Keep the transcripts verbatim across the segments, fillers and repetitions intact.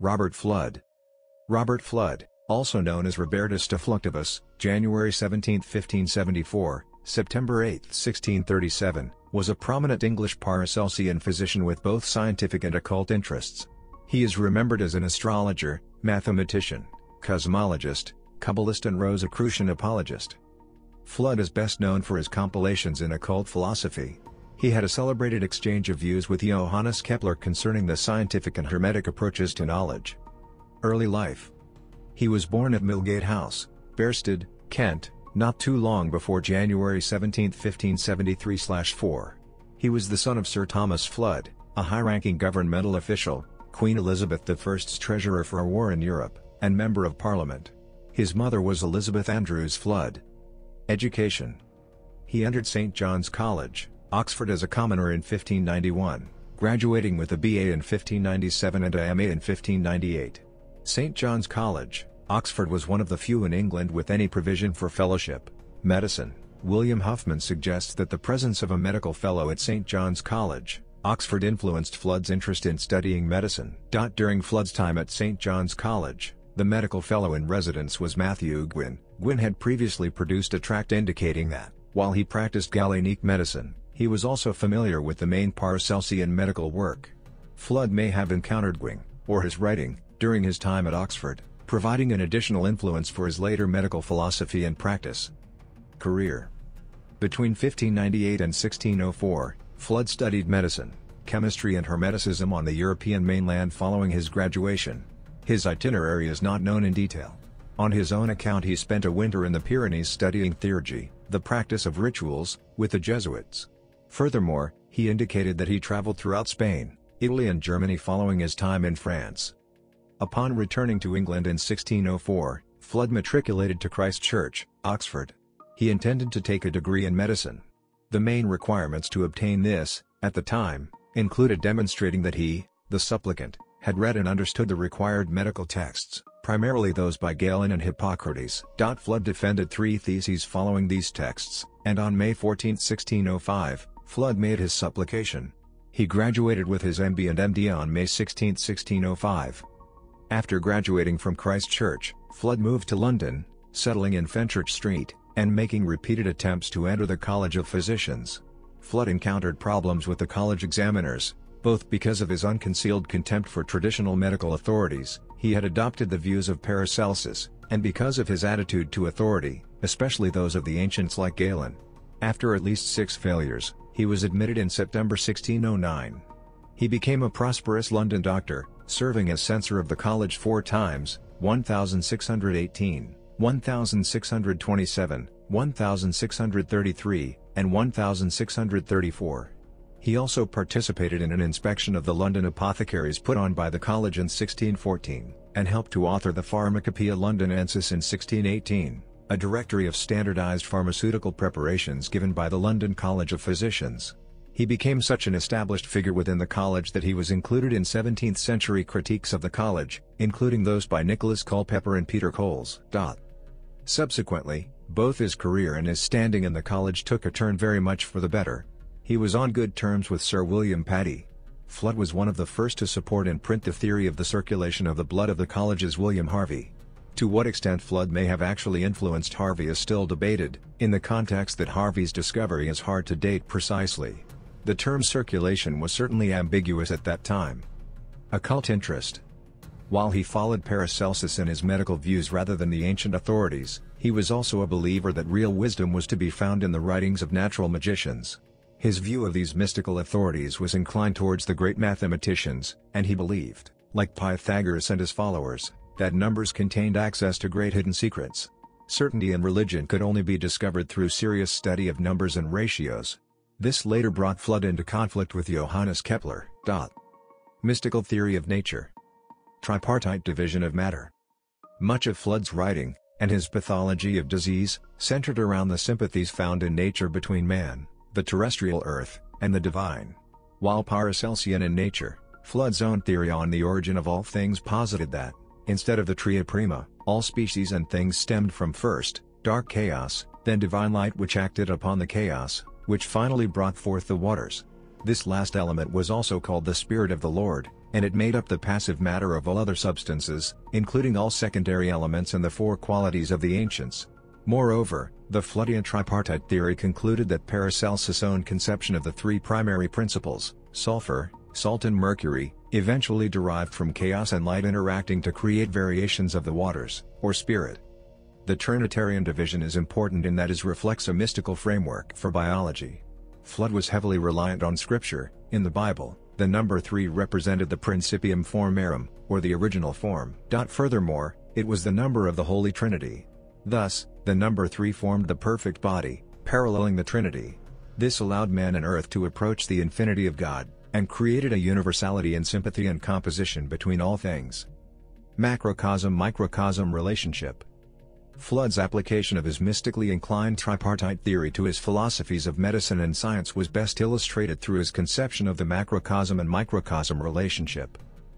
Robert Fludd. Robert Fludd, also known as Robertus de Fluctibus, January seventeenth fifteen seventy-four, September eighth sixteen thirty-seven, was a prominent English Paracelsian physician with both scientific and occult interests. He is remembered as an astrologer, mathematician, cosmologist, Kabbalist and Rosicrucian apologist. Fludd is best known for his compilations in occult philosophy. He had a celebrated exchange of views with Johannes Kepler concerning the scientific and hermetic approaches to knowledge. Early life. He was born at Milgate House, Bearsted, Kent, not too long before January seventeenth fifteen seventy-three to four. He was the son of Sir Thomas Fludd, a high-ranking governmental official, Queen Elizabeth the first's treasurer for a war in Europe, and Member of Parliament. His mother was Elizabeth Andrews Fludd. Education. He entered Saint John's College, Oxford as a commoner in fifteen ninety-one, graduating with a B A in fifteen ninety-seven and a M A in fifteen ninety-eight. Saint John's College, Oxford was one of the few in England with any provision for fellowship. Medicine. William Huffman suggests that the presence of a medical fellow at Saint John's College, Oxford influenced Fludd's interest in studying medicine. During Fludd's time at Saint John's College, the medical fellow in residence was Matthew Gwynne. Gwynne had previously produced a tract indicating that, while he practiced Galenique medicine, he was also familiar with the main Paracelsian medical work. Fludd may have encountered Gwynne, or his writing, during his time at Oxford, providing an additional influence for his later medical philosophy and practice. Career. Between fifteen ninety-eight and sixteen oh four, Fludd studied medicine, chemistry and hermeticism on the European mainland following his graduation. His itinerary is not known in detail. On his own account he spent a winter in the Pyrenees studying theurgy, the practice of rituals, with the Jesuits. Furthermore, he indicated that he traveled throughout Spain, Italy and Germany following his time in France. Upon returning to England in sixteen oh four, Fludd matriculated to Christ Church, Oxford. He intended to take a degree in medicine. The main requirements to obtain this, at the time, included demonstrating that he, the supplicant, had read and understood the required medical texts, primarily those by Galen and Hippocrates. Fludd defended three theses following these texts, and on May fourteenth sixteen oh five, Fludd made his supplication. He graduated with his M B and M D on May sixteenth sixteen oh five. After graduating from Christ Church, Fludd moved to London, settling in Fenchurch Street, and making repeated attempts to enter the College of Physicians. Fludd encountered problems with the college examiners, both because of his unconcealed contempt for traditional medical authorities, he had adopted the views of Paracelsus, and because of his attitude to authority, especially those of the ancients like Galen. After at least six failures, he was admitted in September sixteen oh nine. He became a prosperous London doctor, serving as censor of the college four times, one thousand six hundred eighteen, one thousand six hundred twenty-seven, one thousand six hundred thirty-three, and one thousand six hundred thirty-four. He also participated in an inspection of the London apothecaries put on by the college in sixteen fourteen, and helped to author the Pharmacopoeia Londonensis in sixteen eighteen, a directory of standardized pharmaceutical preparations given by the London College of Physicians. He became such an established figure within the college that he was included in seventeenth century critiques of the college, including those by Nicholas Culpepper and Peter Coles. Subsequently, both his career and his standing in the college took a turn very much for the better. He was on good terms with Sir William Paddy. Fludd was one of the first to support and print the theory of the circulation of the blood of the college's William Harvey. To what extent Fludd may have actually influenced Harvey is still debated, in the context that Harvey's discovery is hard to date precisely. The term circulation was certainly ambiguous at that time. Occult interest. While he followed Paracelsus in his medical views rather than the ancient authorities, he was also a believer that real wisdom was to be found in the writings of natural magicians. His view of these mystical authorities was inclined towards the great mathematicians, and he believed, like Pythagoras and his followers, that numbers contained access to great hidden secrets. Certainty in religion could only be discovered through serious study of numbers and ratios. This later brought Fludd into conflict with Johannes Kepler. Mystical theory of nature. Tripartite division of matter. Much of Fludd's writing, and his pathology of disease, centered around the sympathies found in nature between man, the terrestrial earth, and the divine. While Paracelsian in nature, Fludd's own theory on the origin of all things posited that, instead of the Tria Prima, all species and things stemmed from first, dark chaos, then divine light which acted upon the chaos, which finally brought forth the waters. This last element was also called the Spirit of the Lord, and it made up the passive matter of all other substances, including all secondary elements and the four qualities of the ancients. Moreover, the Fluddian tripartite theory concluded that Paracelsus' own conception of the three primary principles, sulfur, salt and mercury, eventually derived from chaos and light interacting to create variations of the waters, or spirit. The Trinitarian division is important in that it reflects a mystical framework for biology. Fludd was heavily reliant on scripture. In the Bible, the number three represented the Principium form Arum, or the original form. Furthermore, it was the number of the Holy Trinity. Thus, the number three formed the perfect body, paralleling the Trinity. This allowed man and earth to approach the infinity of God, and created a universality in sympathy and composition between all things. Macrocosm-microcosm relationship. Fludd's application of his mystically inclined tripartite theory to his philosophies of medicine and science was best illustrated through his conception of the macrocosm and microcosm relationship.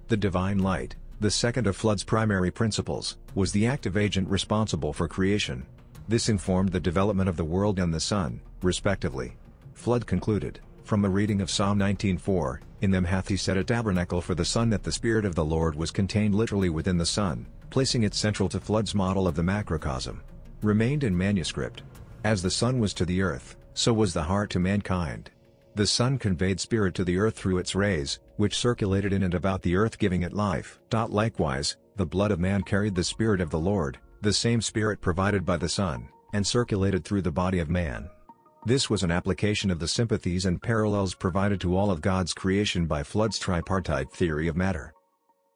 The divine light, the second of Fludd's primary principles, was the active agent responsible for creation. This informed the development of the world and the sun, respectively. Fludd concluded, from a reading of Psalm nineteen four, "In them hath he set a tabernacle for the sun," that the Spirit of the Lord was contained literally within the sun, placing it central to Fludd's model of the macrocosm. Remained in manuscript. As the sun was to the earth, so was the heart to mankind. The sun conveyed spirit to the earth through its rays, which circulated in and about the earth, giving it life. Likewise, the blood of man carried the Spirit of the Lord, the same Spirit provided by the sun, and circulated through the body of man. This was an application of the sympathies and parallels provided to all of God's creation by Fludd's tripartite theory of matter.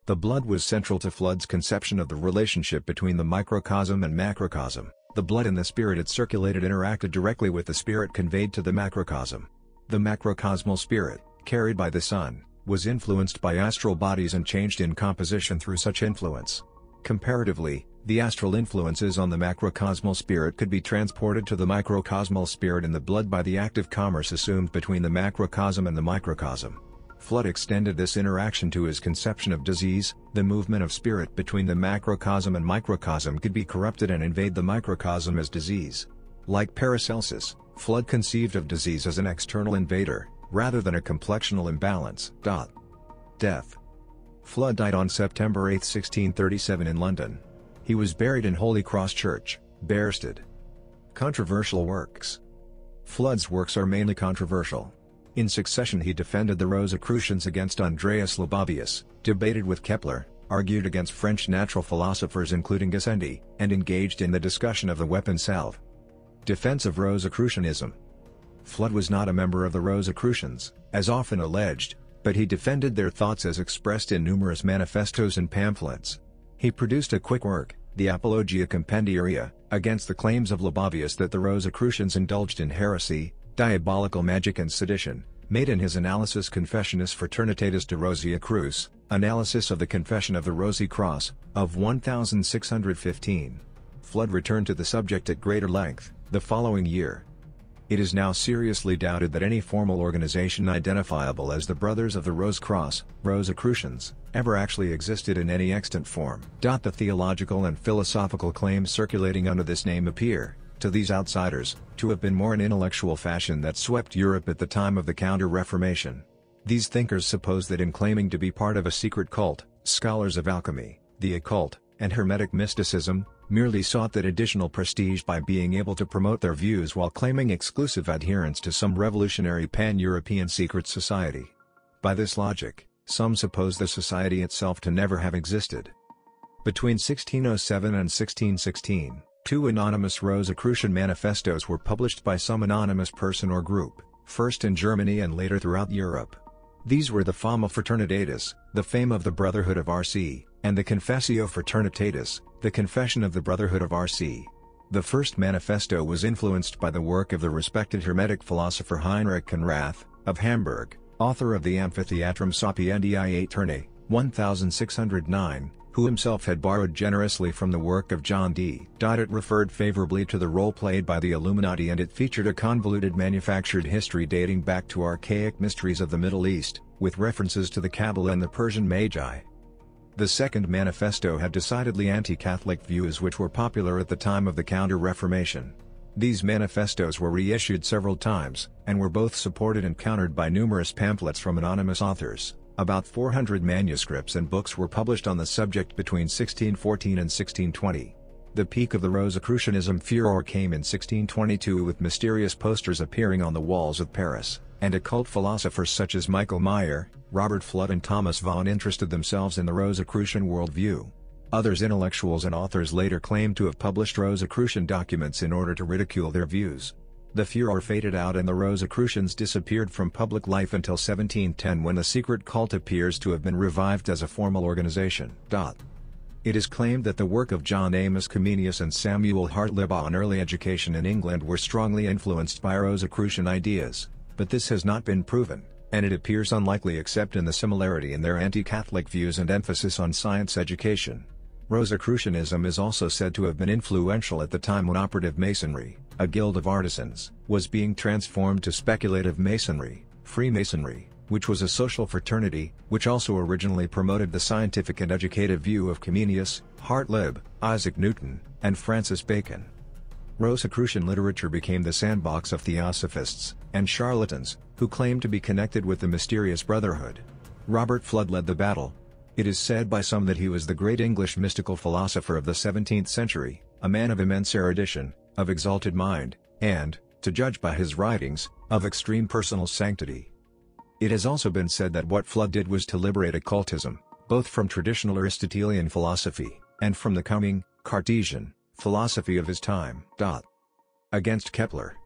The blood was central to Fludd's conception of the relationship between the microcosm and macrocosm. The blood and the spirit it circulated interacted directly with the spirit conveyed to the macrocosm. The macrocosmal spirit, carried by the sun, was influenced by astral bodies and changed in composition through such influence. Comparatively, the astral influences on the macrocosmal spirit could be transported to the microcosmal spirit in the blood by the active commerce assumed between the macrocosm and the microcosm. Fludd extended this interaction to his conception of disease. The movement of spirit between the macrocosm and microcosm could be corrupted and invade the microcosm as disease. Like Paracelsus, Fludd conceived of disease as an external invader, rather than a complexional imbalance. Death. Fludd died on September eighth, sixteen thirty-seven in London. He was buried in Holy Cross Church, Barstead. Controversial works. Fludd's works are mainly controversial. In succession he defended the Rosicrucians against Andreas Libavius, debated with Kepler, argued against French natural philosophers including Gassendi, and engaged in the discussion of the weapon salve. Defense of Rosicrucianism. Fludd was not a member of the Rosicrucians, as often alleged, but he defended their thoughts as expressed in numerous manifestos and pamphlets. He produced a quick work, the Apologia Compendiaria, against the claims of Libavius that the Rosicrucians indulged in heresy, diabolical magic and sedition, made in his analysis Confessionis Fraternitatis de Rosia Cruz, analysis of the Confession of the Rosy Cross, of one thousand six hundred fifteen. Fludd returned to the subject at greater length, the following year. It is now seriously doubted that any formal organization identifiable as the Brothers of the Rose Cross, Rosicrucians, ever actually existed in any extant form. The theological and philosophical claims circulating under this name appear, to these outsiders, to have been more an intellectual fashion that swept Europe at the time of the Counter-Reformation. These thinkers suppose that in claiming to be part of a secret cult, scholars of alchemy, the occult, and hermetic mysticism, merely sought that additional prestige by being able to promote their views while claiming exclusive adherence to some revolutionary pan-European secret society. By this logic, some suppose the society itself to never have existed. Between sixteen oh seven and sixteen sixteen, two anonymous Rosicrucian manifestos were published by some anonymous person or group, first in Germany and later throughout Europe. These were the Fama Fraternitatis, the Fame of the Brotherhood of R C, and the Confessio Fraternitatis, the Confession of the Brotherhood of R C. The first manifesto was influenced by the work of the respected Hermetic philosopher Heinrich Conrath, of Hamburg, author of the Amphitheatrum Sapientiae Aeternae, one thousand six hundred nine, who himself had borrowed generously from the work of John Dee. It referred favorably to the role played by the Illuminati, and it featured a convoluted manufactured history dating back to archaic mysteries of the Middle East, with references to the Kabbalah and the Persian Magi. The Second Manifesto had decidedly anti-Catholic views which were popular at the time of the Counter-Reformation. These manifestos were reissued several times, and were both supported and countered by numerous pamphlets from anonymous authors. About four hundred manuscripts and books were published on the subject between sixteen fourteen and sixteen twenty. The peak of the Rosicrucianism furor came in sixteen twenty-two with mysterious posters appearing on the walls of Paris, and occult philosophers such as Michael Meyer, Robert Fludd and Thomas Vaughan interested themselves in the Rosicrucian worldview. Others intellectuals and authors later claimed to have published Rosicrucian documents in order to ridicule their views. The furor faded out and the Rosicrucians disappeared from public life until seventeen ten, when the secret cult appears to have been revived as a formal organization. It is claimed that the work of John Amos Comenius and Samuel Hart Libavius on early education in England were strongly influenced by Rosicrucian ideas, but this has not been proven, and it appears unlikely except in the similarity in their anti-Catholic views and emphasis on science education. Rosicrucianism is also said to have been influential at the time when operative masonry, a guild of artisans, was being transformed to speculative masonry, Freemasonry, which was a social fraternity, which also originally promoted the scientific and educative view of Comenius, Hart Libavius, Isaac Newton, and Francis Bacon. Rosicrucian literature became the sandbox of theosophists and charlatans, who claimed to be connected with the mysterious brotherhood. Robert Fludd led the battle. It is said by some that he was the great English mystical philosopher of the seventeenth century, a man of immense erudition, of exalted mind, and, to judge by his writings, of extreme personal sanctity. It has also been said that what Fludd did was to liberate occultism, both from traditional Aristotelian philosophy, and from the coming, Cartesian, philosophy of his time. Against Kepler.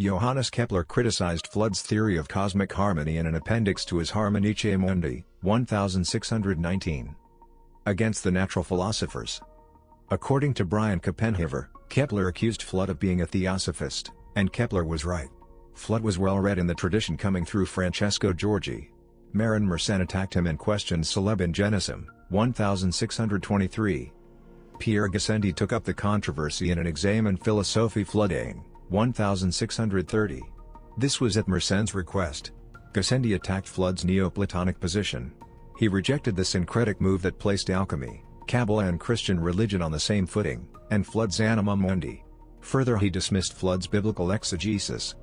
Johannes Kepler criticized Fludd's theory of cosmic harmony in an appendix to his Harmonicae Mundi, one thousand six hundred nineteen. Against the natural philosophers. According to Brian Kuppenheimer, Kepler accused Fludd of being a theosophist, and Kepler was right. Fludd was well read in the tradition coming through Francesco Giorgi. Marin Mersenne attacked him and questioned Celeb in Genism, one thousand six hundred twenty-three. Pierre Gassendi took up the controversy in an Examen Philosophiae Fluddane, one thousand six hundred thirty. This was at Mersenne's request. Gassendi attacked Fludd's Neoplatonic position. He rejected the syncretic move that placed alchemy, Kabbalah and Christian religion on the same footing, and Fludd's Anima Mundi. Further, he dismissed Fludd's biblical exegesis.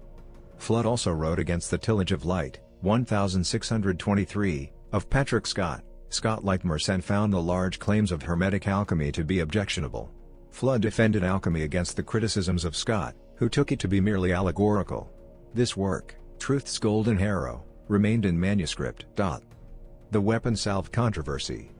Fludd also wrote against the Tillage of Light, one thousand six hundred twenty-three, of Patrick Scott. Scott, like Mersenne, found the large claims of Hermetic alchemy to be objectionable. Fludd defended alchemy against the criticisms of Scott, who took it to be merely allegorical. This work, Truth's Golden Harrow, remained in manuscript. The weapon salve controversy.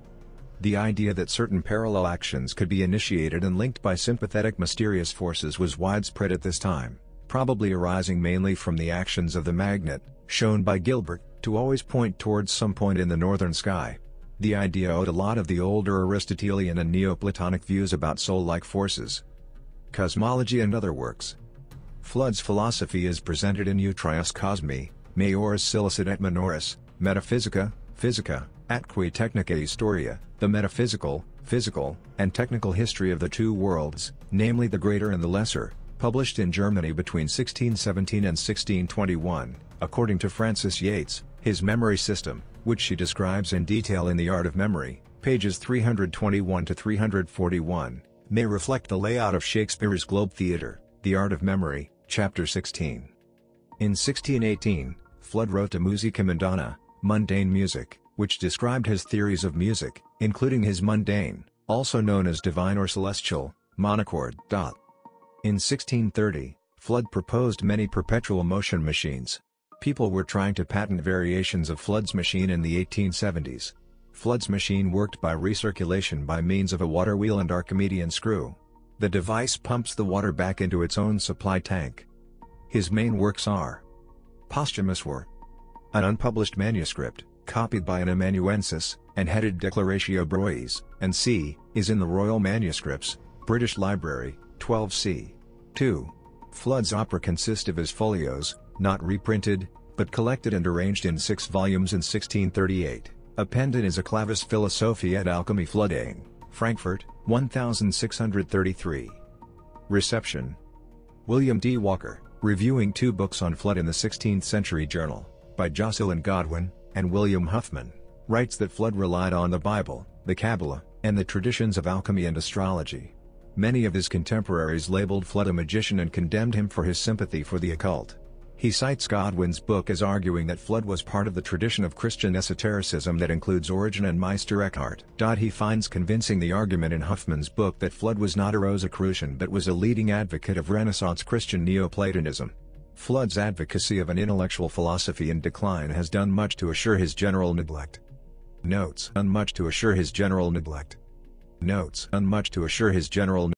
The idea that certain parallel actions could be initiated and linked by sympathetic mysterious forces was widespread at this time, probably arising mainly from the actions of the magnet, shown by Gilbert, to always point towards some point in the northern sky. The idea owed a lot of the older Aristotelian and Neoplatonic views about soul-like forces. Cosmology and other works. Fludd's philosophy is presented in Utrius Cosmi, Majoris Silicet et Minoris, Metaphysica, Physica, Atque Technica Historia, the metaphysical, physical, and technical history of the two worlds, namely the greater and the lesser, published in Germany between sixteen seventeen and sixteen twenty-one, according to Francis Yates, his memory system, which she describes in detail in The Art of Memory, pages three hundred twenty-one to three hundred forty-one, may reflect the layout of Shakespeare's Globe Theatre, The Art of Memory, chapter sixteen. In sixteen eighteen, Fludd wrote De Musica Mundana, Mundane Music, which described his theories of music, including his mundane, also known as divine or celestial, monochord. In sixteen thirty, Fludd proposed many perpetual motion machines. People were trying to patent variations of Fludd's machine in the eighteen seventies. Fludd's machine worked by recirculation by means of a water wheel and Archimedean screw. The device pumps the water back into its own supply tank. His main works are posthumous work. An unpublished manuscript, copied by an amanuensis, and headed Declaratio Broies, and c. is in the Royal Manuscripts, British Library, twelve c. two. Fludd's opera consists of his folios, not reprinted, but collected and arranged in six volumes in sixteen thirty-eight, appended is a Clavis Philosophiae et Alchemy Fluddane, Frankfurt, one thousand six hundred thirty-three. Reception. William D. Walker, reviewing two books on Fludd in the sixteenth Century Journal, by Jocelyn Godwin, and William Huffman, writes that Fludd relied on the Bible, the Kabbalah, and the traditions of alchemy and astrology. Many of his contemporaries labeled Fludd a magician and condemned him for his sympathy for the occult. He cites Godwin's book as arguing that Fludd was part of the tradition of Christian esotericism that includes Origen and Meister Eckhart. He finds convincing the argument in Huffman's book that Fludd was not a Rosicrucian but was a leading advocate of Renaissance Christian Neoplatonism. Fludd's advocacy of an intellectual philosophy in decline has done much to assure his general neglect. Notes on much to assure his general neglect. Notes on much to assure his general